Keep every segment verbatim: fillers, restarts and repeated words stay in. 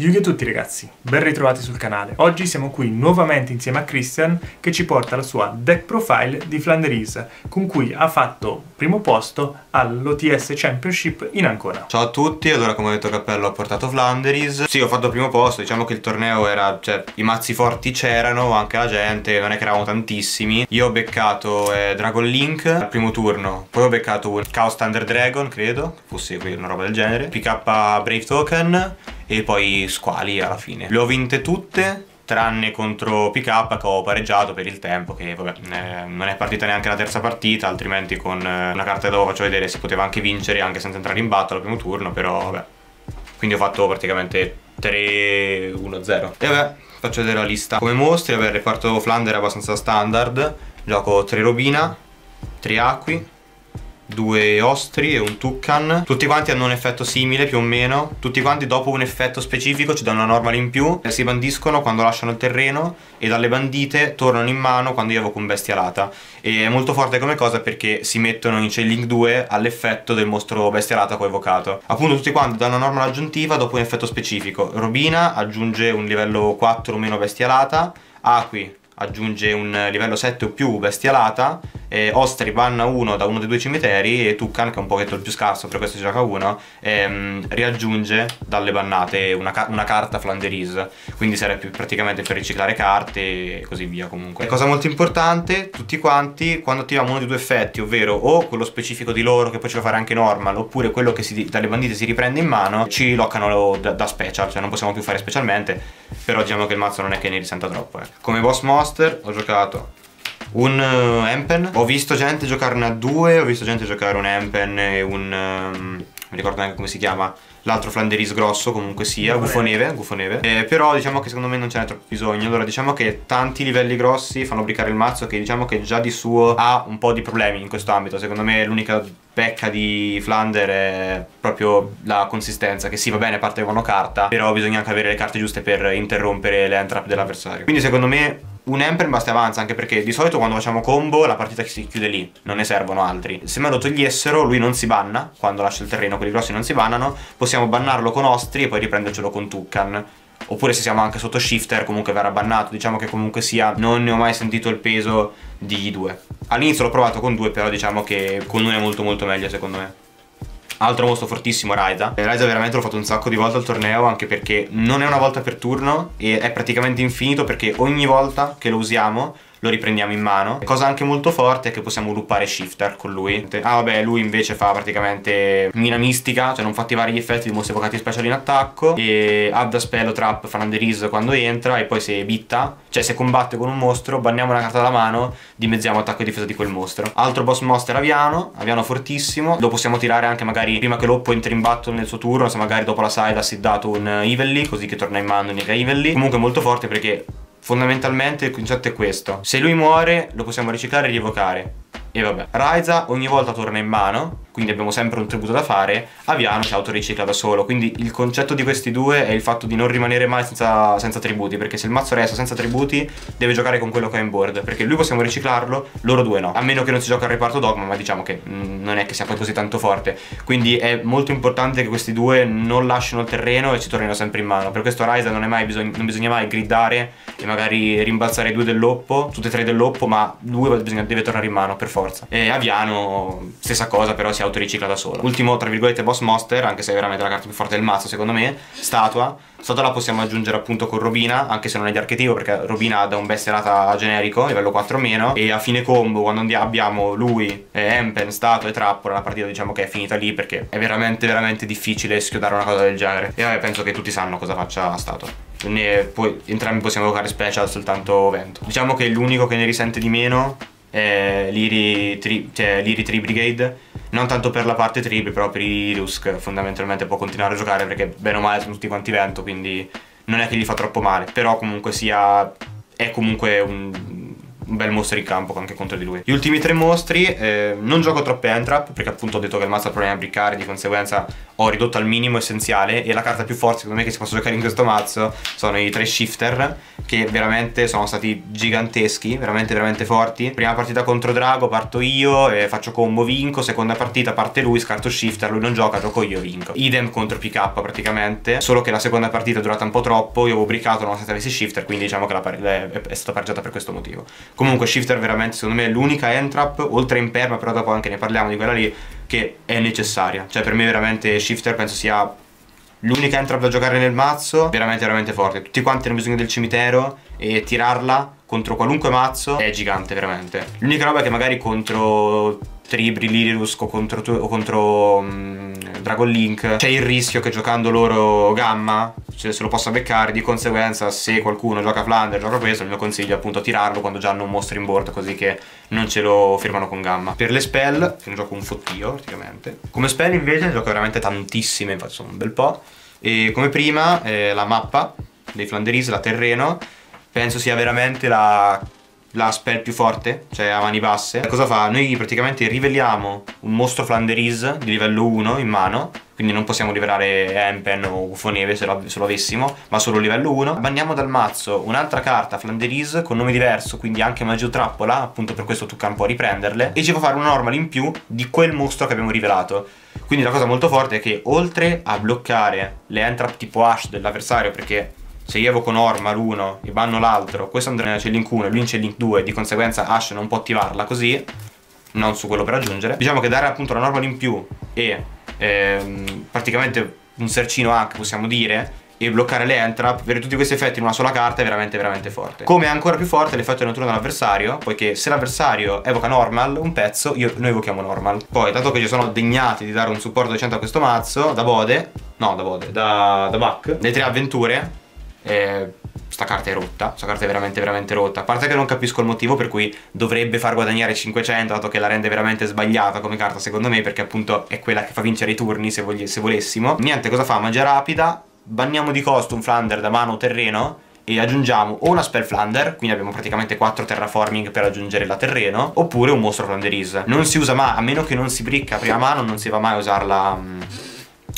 Yugi a tutti ragazzi, ben ritrovati sul canale. Oggi siamo qui nuovamente insieme a Christian che ci porta la sua deck profile di Floowandereeze con cui ha fatto primo posto all'O T S Championship in Ancona. Ciao a tutti, allora come ho detto Cappello ha portato Floowandereeze. Sì, ho fatto primo posto, diciamo che il torneo era, cioè i mazzi forti c'erano, anche la gente, non è che eravamo tantissimi. Io ho beccato eh, Dragon Link al primo turno, poi ho beccato un Chaos Thunder Dragon, credo, fosse una roba del genere, P K Brave Token e poi squali alla fine. Le ho vinte tutte tranne contro P K che ho pareggiato per il tempo, che vabbè, eh, non è partita neanche la terza partita, altrimenti con eh, una carta dopo faccio vedere si poteva anche vincere anche senza entrare in battle al primo turno, però vabbè. Quindi ho fatto praticamente tre uno zero. E vabbè, faccio vedere la lista. Come mostri, vabbè, il reparto Flander è abbastanza standard. Gioco tre Robina, tre Acqui, due Ostri e un Toccan. Tutti quanti hanno un effetto simile più o meno. Tutti quanti dopo un effetto specifico ci danno una normal in più. Si bandiscono quando lasciano il terreno e dalle bandite tornano in mano quando io evoco un bestialata. E è molto forte come cosa perché si mettono in chain link due all'effetto del mostro bestialata che ho evocato. Appunto tutti quanti danno una normal aggiuntiva dopo un effetto specifico. Robina aggiunge un livello quattro o meno bestialata. Acqui aggiunge un livello sette o più bestialata, eh, Ostri banna uno da uno dei due cimiteri e Toccan, che è un pochetto il più scarso, per questo si gioca uno, ehm, riaggiunge dalle bannate una, ca una carta Floowandereeze, quindi serve più praticamente per riciclare carte e così via comunque. E cosa molto importante, tutti quanti, quando attiviamo uno dei due effetti, ovvero o quello specifico di loro che poi ci fa fare anche normal, oppure quello che si, dalle bandite si riprende in mano, ci loccano da, da special, cioè non possiamo più fare specialmente, però diciamo che il mazzo non è che ne risenta troppo. Eh. Come boss monster ho giocato un uh, Empen, ho visto gente giocarne a due, ho visto gente giocare un Empen e un... Um, non mi ricordo neanche come si chiama, l'altro Floowandereeze grosso comunque sia, Gufoneve, Gufoneve. Eh, però diciamo che secondo me non ce n'è troppo bisogno, allora diciamo che tanti livelli grossi fanno bricare il mazzo che diciamo che già di suo ha un po' di problemi in questo ambito, secondo me l'unica pecca di Flander è proprio la consistenza, che sì va bene parte monocarta, però bisogna anche avere le carte giuste per interrompere le entrap dell'avversario, quindi secondo me un Empen basta e avanza, anche perché di solito quando facciamo combo la partita si chiude lì, non ne servono altri. Se me lo togliessero lui non si banna, quando lascia il terreno quelli grossi non si bannano, possiamo bannarlo con Ostri e poi riprendercelo con Toccan. Oppure se siamo anche sotto Shifter comunque verrà bannato, diciamo che comunque sia non ne ho mai sentito il peso di due. All'inizio l'ho provato con due, però diciamo che con uno è molto molto meglio secondo me. Altro mostro fortissimo, Raida. Raida veramente l'ho fatto un sacco di volte al torneo, anche perché non è una volta per turno e è praticamente infinito perché ogni volta che lo usiamo lo riprendiamo in mano. Cosa anche molto forte è che possiamo loopare Shifter con lui. Ah vabbè, lui invece fa praticamente Mina mistica, cioè non fa attivare gli effetti di mostri evocati special in attacco, e add a spell o trap Floowandereeze quando entra, e poi se bitta, cioè se combatte con un mostro, banniamo una carta dalla mano, dimezziamo attacco e difesa di quel mostro. Altro boss monster Aviano, Aviano fortissimo, lo possiamo tirare anche magari prima che l'oppo entri in battle nel suo turno, se magari dopo la side ha siddato un Ivelly, così che torna in mano unica Ivelly. Comunque è molto forte perché fondamentalmente il concetto è questo: se lui muore lo possiamo riciclare e rievocare. E vabbè, Raida ogni volta torna in mano, quindi abbiamo sempre un tributo da fare. Aviano si autoricicla da solo, quindi il concetto di questi due è il fatto di non rimanere mai senza, senza tributi, perché se il mazzo resta senza tributi deve giocare con quello che ha in board, perché lui possiamo riciclarlo, loro due no, a meno che non si gioca al reparto dogma, ma diciamo che mh, non è che sia poi così tanto forte, quindi è molto importante che questi due non lasciano il terreno e ci tornino sempre in mano. Per questo Raida non, è mai bisog non bisogna mai gridare e magari rimbalzare due dell'oppo, tutte e tre dell'oppo, ma due bisogna, deve tornare in mano per forza. E Aviano stessa cosa, però si autoricicla da solo. Ultimo tra virgolette boss monster, anche se è veramente la carta più forte del mazzo secondo me, Statua. Statua la possiamo aggiungere appunto con Robina, anche se non è di archetipo perché Robina dà un bestialata generico livello quattro o meno, e a fine combo quando abbiamo lui, Empen, Statua e Trappola la partita diciamo che è finita lì, perché è veramente veramente difficile schiodare una cosa del genere. E vabbè, penso che tutti sanno cosa faccia Statua. Ne, poi entrambi possiamo evocare special, soltanto vento. Diciamo che l'unico che ne risente di meno è l'Iri tri, cioè tri Brigade, non tanto per la parte triple, però per i Rusk fondamentalmente può continuare a giocare perché bene o male sono tutti quanti vento, quindi non è che gli fa troppo male, però comunque sia è comunque un un bel mostro in campo anche contro di lui. Gli ultimi tre mostri, eh, non gioco troppe Entrap perché appunto ho detto che il mazzo ha problemi a briccare, di conseguenza ho ridotto al minimo essenziale, e la carta più forte secondo me che si possa giocare in questo mazzo sono i tre Shifter, che veramente sono stati giganteschi, veramente veramente forti. Prima partita contro Drago parto io, eh, faccio combo, vinco. Seconda partita parte lui, scarto Shifter, lui non gioca, gioco io, vinco. Idem contro P K praticamente, solo che la seconda partita è durata un po' troppo, io avevo briccato nonostante avessi Shifter, quindi diciamo che la è stata pareggiata per questo motivo. Comunque Shifter veramente secondo me è l'unica Entrap, oltre a Imperma, però dopo anche ne parliamo di quella lì, che è necessaria. Cioè per me veramente Shifter penso sia l'unica Entrap da giocare nel mazzo, veramente veramente forte. Tutti quanti hanno bisogno del cimitero, e tirarla contro qualunque mazzo è gigante veramente. L'unica roba è che magari contro Tribri, Lirus o contro, o contro um, Dragon Link c'è il rischio che giocando loro Gamma se, se lo possa beccare. Di conseguenza se qualcuno gioca Flounder, gioca questo, il mio consiglio è appunto tirarlo quando già hanno un mostro in board, così che non ce lo firmano con Gamma. Per le spell, che non gioco un fottio praticamente. Come spell invece gioco veramente tantissime, infatti sono un bel po'. E come prima eh, la mappa dei Floowandereeze, la terreno, penso sia veramente la... la spell più forte, cioè a mani basse. Cosa fa? Noi praticamente riveliamo un mostro Floowandereeze di livello uno in mano, quindi non possiamo rivelare Empen o Gufoneve se lo, se lo avessimo, ma solo livello uno. Banniamo dal mazzo un'altra carta Floowandereeze con nome diverso, quindi anche Magio Trappola, appunto per questo Toccan può riprenderle, e ci fa fare un normal in più di quel mostro che abbiamo rivelato. Quindi la cosa molto forte è che oltre a bloccare le entrap tipo Ash dell'avversario, perché se io evoco normal uno e banno l'altro, questo andrà nella Link uno e lui in Link due, di conseguenza Ash non può attivarla così, non su quello per aggiungere. Diciamo che dare appunto la normal in più e ehm, praticamente un sercino anche possiamo dire, e bloccare le entrap, avere tutti questi effetti in una sola carta è veramente veramente forte. Come è ancora più forte l'effetto del turno dell'avversario, poiché se l'avversario evoca normal un pezzo, io, noi evochiamo normal. Poi dato che ci sono degnati di dare un supporto decente a questo mazzo, da bode, no da bode, da, da Buck, le tre avventure, Eh, sta carta è rotta, sta carta è veramente veramente rotta. A parte che non capisco il motivo per cui dovrebbe far guadagnare cinquecento, dato che la rende veramente sbagliata come carta secondo me, perché appunto è quella che fa vincere i turni se, se volessimo. Niente, cosa fa? Magia rapida, banniamo di costo un Flounder da mano o terreno e aggiungiamo o una spell Flounder, quindi abbiamo praticamente quattro Terraforming per aggiungere la terreno, oppure un mostro Floowandereeze. Non si usa mai, a meno che non si bricca a prima mano, non si va mai a usarla mh,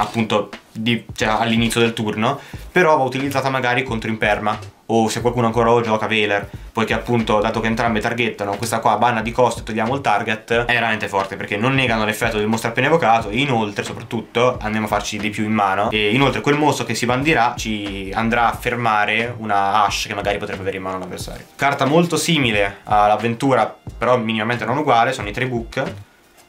appunto di, cioè, all'inizio del turno, però va utilizzata magari contro Imperma o se qualcuno ancora lo gioca Veler, poiché appunto dato che entrambe targettano, questa qua banna di costo e togliamo il target, è veramente forte perché non negano l'effetto del mostro appena evocato, e inoltre soprattutto andiamo a farci di più in mano, e inoltre quel mostro che si bandirà ci andrà a fermare una Ash che magari potrebbe avere in mano l'avversario. Carta molto simile all'avventura, però minimamente non uguale, sono i tre Book,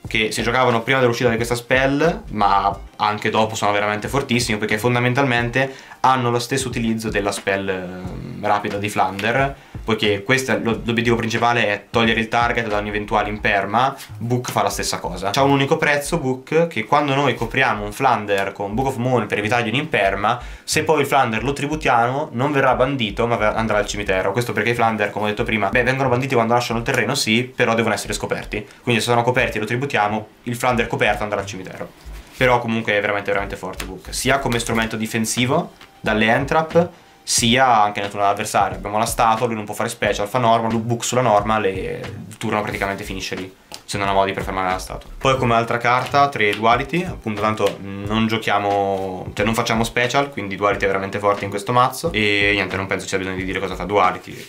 che si giocavano prima dell'uscita di questa spell, ma anche dopo sono veramente fortissimi, perché fondamentalmente hanno lo stesso utilizzo della spell rapida di Flounder, poiché l'obiettivo principale è togliere il target da ogni eventuale Imperma. Book fa la stessa cosa. C'ha un unico prezzo Book, che quando noi copriamo un Flounder con Book of Moon per evitargli un Imperma, se poi il Flounder lo tributiamo non verrà bandito ma andrà al cimitero. Questo perché i Flounder, come ho detto prima, beh, vengono banditi quando lasciano il terreno sì, però devono essere scoperti, quindi se sono coperti e lo tributiamo, il Flounder coperto andrà al cimitero. Però comunque è veramente veramente forte Book, sia come strumento difensivo dalle entrap, sia anche nel turno dell'avversario. Abbiamo la Statua, lui non può fare special, fa normal, lui Book sulla normal e il turno praticamente finisce lì, se non ha modi per fermare la Statua. Poi come altra carta, tre Duality, appunto tanto non giochiamo, cioè non facciamo special, quindi Duality è veramente forte in questo mazzo, e niente, non penso ci sia bisogno di dire cosa fa Duality.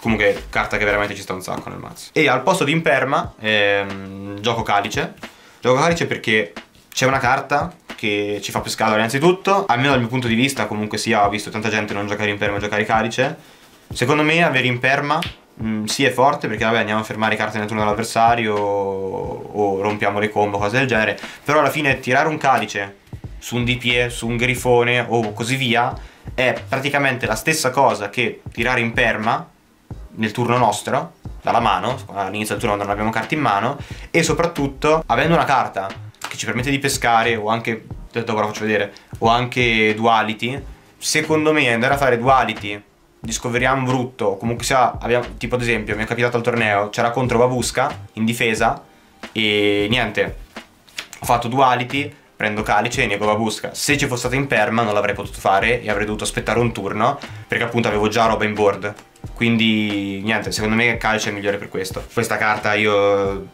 Comunque carta che veramente ci sta un sacco nel mazzo. E al posto di Imperma, ehm, gioco Calice. Gioco Calice perché c'è una carta che ci fa pescare innanzitutto, almeno dal mio punto di vista, comunque sia, ho visto tanta gente non giocare Imperma e giocare Calice. Secondo me avere Imperma mh, sì è forte, perché vabbè andiamo a fermare carte nel turno dell'avversario o rompiamo le combo, cose del genere, però alla fine tirare un Calice su un D P E, su un Grifone o così via è praticamente la stessa cosa che tirare Imperma nel turno nostro, dalla mano, all'inizio del turno non abbiamo carte in mano, e soprattutto avendo una carta che ci permette di pescare, o anche, dopo la faccio vedere, o anche Duality, secondo me andare a fare Duality, discoveriamo brutto, comunque sia, abbiamo, tipo ad esempio, mi è capitato al torneo, c'era contro Babusca, in difesa, e niente, ho fatto Duality, prendo Calice e nego Babusca. Se ci fosse stato Imperma non l'avrei potuto fare e avrei dovuto aspettare un turno, perché appunto avevo già roba in board. Quindi niente, secondo me Calcio è migliore per questo. Questa carta io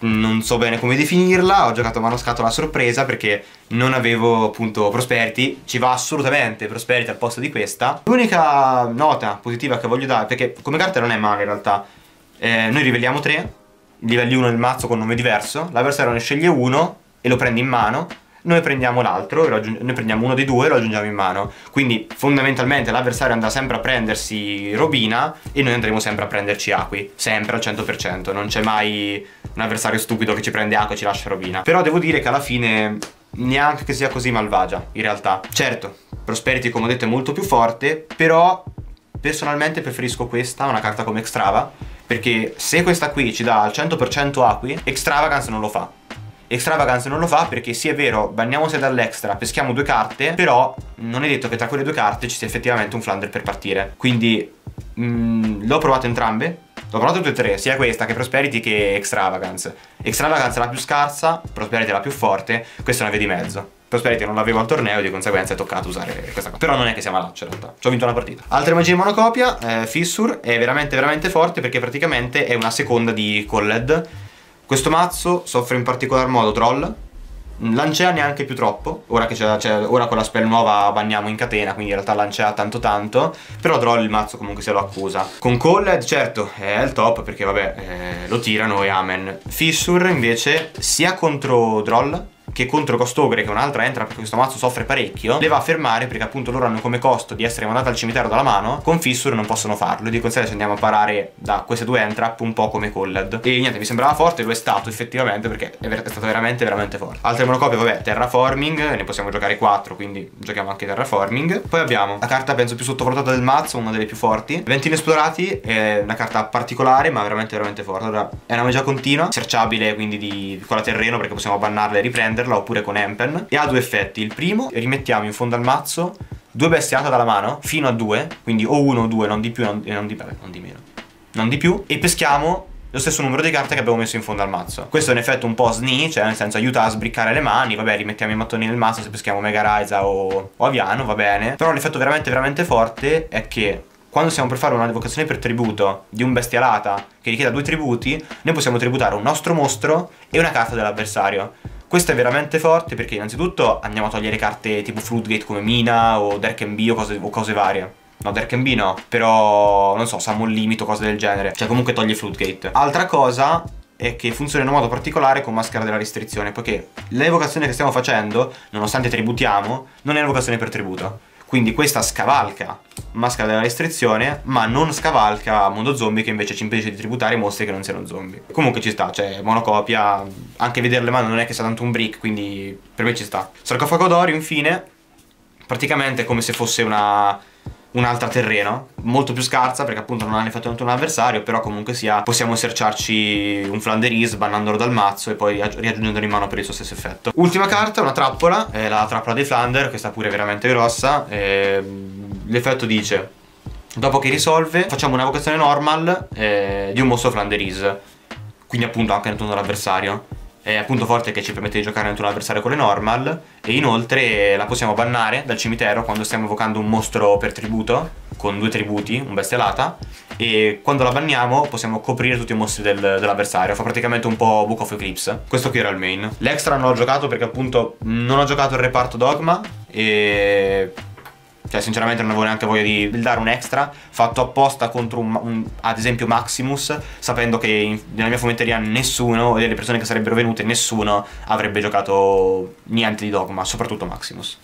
non so bene come definirla, ho giocato a mano scatola a sorpresa perché non avevo appunto Prosperity, ci va assolutamente Prosperity al posto di questa. L'unica nota positiva che voglio dare, perché come carta non è male in realtà, eh, noi riveliamo tre, livelli uno nel mazzo con nome diverso, l'avversario ne sceglie uno e lo prende in mano, noi prendiamo l'altro, noi prendiamo uno dei due e lo aggiungiamo in mano. Quindi fondamentalmente l'avversario andrà sempre a prendersi Robina e noi andremo sempre a prenderci Acqui, sempre al cento per cento, non c'è mai un avversario stupido che ci prende Acqui e ci lascia Robina. Però devo dire che alla fine neanche che sia così malvagia in realtà. Certo, Prosperity come ho detto è molto più forte, però personalmente preferisco questa a una carta come Extrava, perché se questa qui ci dà al cento per cento Acqui, Extravagance non lo fa. Extravagance non lo fa perché sì, è vero, banniamo sei dall'extra, peschiamo due carte, però non è detto che tra quelle due carte ci sia effettivamente un Flounder per partire. Quindi l'ho provato entrambe, l'ho provato tutte e tre, sia questa che Prosperity che Extravagance. Extravagance è la più scarsa, Prosperity è la più forte, questa è una via di mezzo. Prosperity non l'avevo al torneo e di conseguenza è toccato usare questa cosa. Però non è che sia malaccio in realtà, ci ho vinto una partita. Altre magie in monocopia, eh, Fissure è veramente veramente forte perché praticamente è una seconda di Called. Questo mazzo soffre in particolar modo Troll, Lancea neanche più troppo, ora, che ora con la spell nuova banniamo in catena, quindi in realtà Lancea tanto tanto, però Troll il mazzo comunque se lo accusa. Con Called certo è il top perché vabbè eh, lo tirano e amen. Fissure invece sia contro Troll che contro costo Ogre, che un'altra entra perché questo mazzo soffre parecchio, le va a fermare perché appunto loro hanno come costo di essere mandati al cimitero dalla mano. Con Fissure non possono farlo, di conseguenza andiamo a parare da queste due entrap un po' come Called. E niente, mi sembrava forte, lo è stato effettivamente perché è, ver è stato veramente veramente forte. Altre monocopie, vabbè, Terraforming, ne possiamo giocare quattro, quindi giochiamo anche Terraforming. Poi abbiamo la carta penso più sottovalutata del mazzo, una delle più forti, Eventi Inesplorati, è una carta particolare ma veramente veramente forte. Allora, è una magia continua, searchabile quindi di quella terreno perché possiamo bannarla e riprenderla, oppure con Empen, e ha due effetti. Il primo, rimettiamo in fondo al mazzo due bestiate dalla mano fino a due, quindi o uno o due, non di più, non, non, di, vabbè, non di meno, non di più, e peschiamo lo stesso numero di carte che abbiamo messo in fondo al mazzo. Questo è un effetto un po' sni, cioè nel senso aiuta a sbriccare le mani, vabbè, rimettiamo i mattoni nel mazzo se peschiamo Mega Raisa o, o Aviano, va bene. Però l'effetto veramente veramente forte è che quando siamo per fare una evocazione per tributo di un bestialata che richieda due tributi, noi possiamo tributare un nostro mostro e una carta dell'avversario. Questo è veramente forte perché innanzitutto andiamo a togliere carte tipo Floodgate come Mina o Dark and B o cose, o cose varie. No, Dark and B no, però non so, siamo al limite o cose del genere. Cioè comunque toglie Floodgate. Altra cosa è che funziona in un modo particolare con Maschera della restrizione, poiché l'evocazione che stiamo facendo, nonostante tributiamo, non è un'evocazione per tributo. Quindi questa scavalca Maschera della restrizione, ma non scavalca Mondo Zombie che invece ci impedisce di tributare mostri che non siano zombie. Comunque ci sta, cioè monocopia, anche vederle mano non è che sia tanto un brick, quindi per me ci sta. Sarcofago d'Oro infine, praticamente è come se fosse una un'altra terreno, molto più scarsa perché appunto non ha fatto tanto un avversario, però comunque sia possiamo esercitarci un Floowandereeze bannandolo dal mazzo e poi riaggiungendolo in mano per il suo stesso effetto. Ultima carta, una trappola, è la trappola dei Flounder, questa pure è veramente grossa. L'effetto dice, dopo che risolve facciamo una vocazione normal eh, di un mostro Floowandereeze, quindi appunto anche nel turno dell'avversario. È appunto forte che ci permette di giocare contro un avversario con le normal, e inoltre la possiamo bannare dal cimitero quando stiamo evocando un mostro per tributo con due tributi, un bestialata, e quando la banniamo possiamo coprire tutti i mostri del, dell'avversario. Fa praticamente un po' Book of Eclipse. Questo qui era il main. L'extra non l'ho giocato perché appunto non ho giocato il reparto Dogma e cioè sinceramente non avevo neanche voglia di buildare un extra fatto apposta contro un, un, ad esempio Maximus, sapendo che in, nella mia fumetteria nessuno, delle persone che sarebbero venute, nessuno avrebbe giocato niente di Dogma, soprattutto Maximus.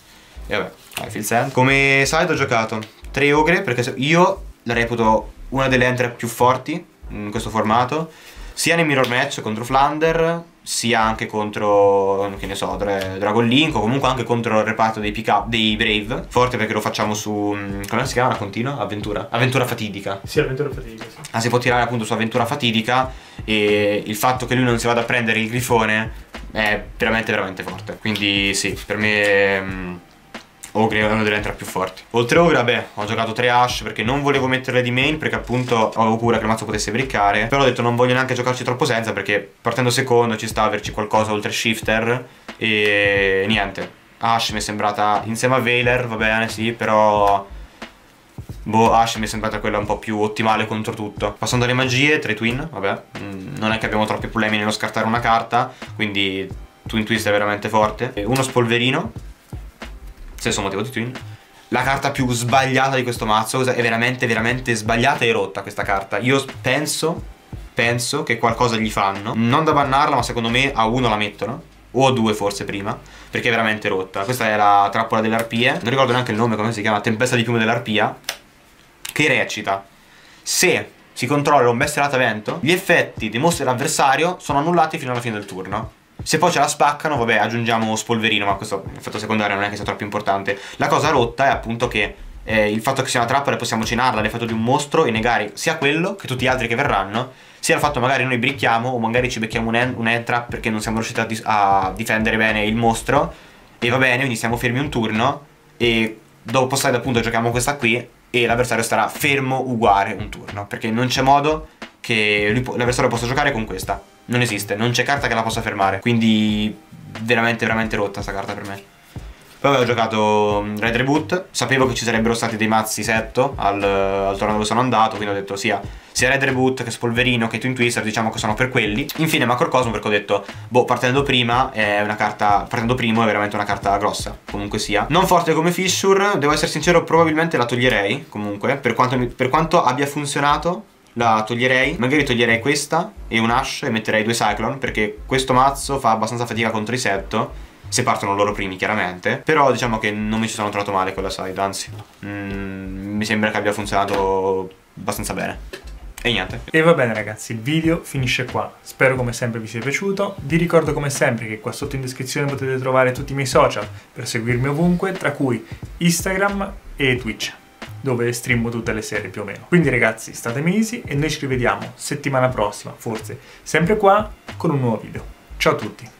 E vabbè, vai, Phil Sand. Come side ho giocato tre Ogre perché io la reputo una delle entry più forti in questo formato, sia nei mirror match contro Flounder, sia anche contro, che ne so, Dragon Link, o comunque anche contro il reparto dei Pick Up, dei Brave. Forte perché lo facciamo su, come si chiama? Una continua? Avventura? Avventura Fatidica. Sì, Avventura Fatidica, sì. Ah, si può tirare appunto su Avventura Fatidica, e il fatto che lui non si vada a prendere il Grifone è veramente veramente forte. Quindi sì, per me mh, Ogre è una delle entrate più forti. Oltre Ogre, vabbè, ho giocato tre Ash perché non volevo metterle di main, perché appunto avevo paura che il mazzo potesse briccare. Però ho detto non voglio neanche giocarci troppo senza, perché partendo secondo ci sta averci qualcosa oltre Shifter. E niente, Ash mi è sembrata insieme a Veiler, va bene, sì, però Boh, Ash mi è sembrata quella un po' più ottimale contro tutto. Passando alle magie, tre twin, vabbè, mm, non è che abbiamo troppi problemi nello scartare una carta, quindi Twin Twist è veramente forte. Uno Spolverino, stesso motivo di Twin. La carta più sbagliata di questo mazzo, è veramente veramente sbagliata e rotta questa carta. Io penso, penso che qualcosa gli fanno, non da bannarla, ma secondo me a uno la mettono, o a due forse prima, perché è veramente rotta. Questa è la trappola delle arpie, non ricordo neanche il nome, come si chiama, tempesta di piume dell'arpia, che recita: se si controlla un bestia vento, gli effetti dei mostri dell'avversario sono annullati fino alla fine del turno. Se poi ce la spaccano, vabbè, aggiungiamo Spolverino, ma questo effetto secondario non è che sia troppo importante. La cosa rotta è appunto che eh, il fatto che sia una trappola e possiamo cenarla l'effetto di un mostro e negare sia quello che tutti gli altri che verranno, sia il fatto magari noi bricchiamo o magari ci becchiamo un end, un end trap perché non siamo riusciti a, di a difendere bene il mostro, e va bene, quindi siamo fermi un turno e dopo slide appunto giochiamo questa qui e l'avversario starà fermo uguale un turno, perché non c'è modo che l'avversario possa giocare con questa. Non esiste, non c'è carta che la possa fermare. Quindi veramente veramente rotta sta carta per me. Poi avevo giocato Red Reboot. Sapevo che ci sarebbero stati dei mazzi setto al, al torneo dove sono andato, quindi ho detto sia, sia Red Reboot che Spolverino che Twin Twister, diciamo che sono per quelli. Infine Macrocosmo, perché ho detto boh, partendo prima è una carta, partendo primo è veramente una carta grossa, comunque sia. Non forte come Fissure, devo essere sincero, probabilmente la toglierei. Comunque per quanto, per quanto abbia funzionato, la toglierei, magari toglierei questa e un Ash e metterei due Cyclone, perché questo mazzo fa abbastanza fatica contro i setto, se partono loro primi chiaramente. Però diciamo che non mi ci sono trovato male con la side, anzi mm, mi sembra che abbia funzionato abbastanza bene. E niente. E va bene ragazzi, il video finisce qua. Spero come sempre vi sia piaciuto. Vi ricordo come sempre che qua sotto in descrizione potete trovare tutti i miei social per seguirmi ovunque, tra cui Instagram e Twitch, dove streamo tutte le serie più o meno. Quindi ragazzi, statemi easy e noi ci rivediamo settimana prossima, forse sempre qua, con un nuovo video. Ciao a tutti!